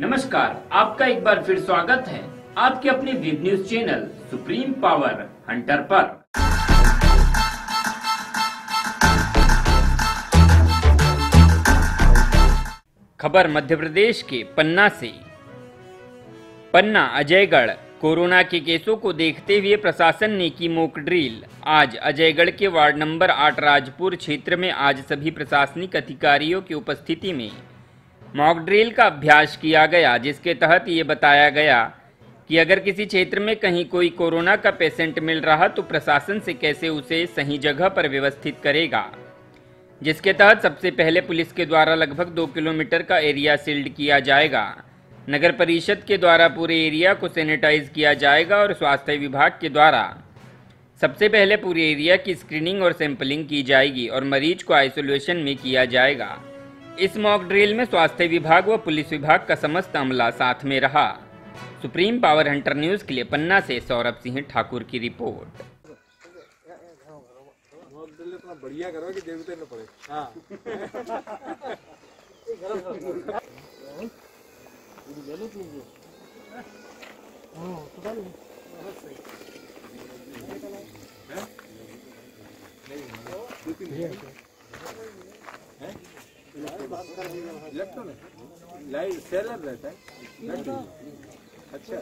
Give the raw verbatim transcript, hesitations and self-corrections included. नमस्कार, आपका एक बार फिर स्वागत है आपके अपने भीड़ news channel supreme power Hunter पर। खबर मध्य प्रदेश के पन्ना से। पन्ना अजयगढ़ कोरोना के केसों को देखते हुए प्रशासन ने की मॉक ड्रिल। आज अजयगढ़ के वार्ड नंबर आठ राजपुर क्षेत्र में आज सभी प्रशासनिक अधिकारियों की उपस्थिति में मॉक ड्रिल का अभ्यास किया गया, जिसके तहत ये बताया गया कि अगर किसी क्षेत्र में कहीं कोई कोरोना का पेशेंट मिल रहा तो प्रशासन से कैसे उसे सही जगह पर व्यवस्थित करेगा, जिसके तहत सबसे पहले पुलिस के द्वारा लगभग दो किलोमीटर का एरिया सील्ड किया जाएगा। नगर परिषद के द्वारा पूरे एरिया को सैनिटाइज किया जाएगा और स्वास्थ्य विभाग के द्वारा सबसे पहले पूरे एरिया की स्क्रीनिंग और सैंपलिंग की जाएगी और मरीज को आइसोलेशन में किया जाएगा। इस मॉक ड्रिल में स्वास्थ्य विभाग व पुलिस विभाग का समस्त अमला साथ में रहा। सुप्रीम पावर हंटर न्यूज़ के लिए पन्ना से सौरभ सिंह ठाकुर की रिपोर्ट। बढ़िया करो कि देवते न पड़े। हाँ। लाइव सेलर रहता है। अच्छा।